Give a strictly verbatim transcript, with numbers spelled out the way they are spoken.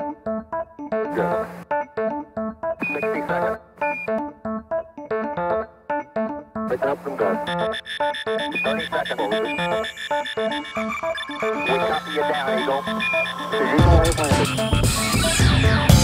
We'll copy you down, Eagle.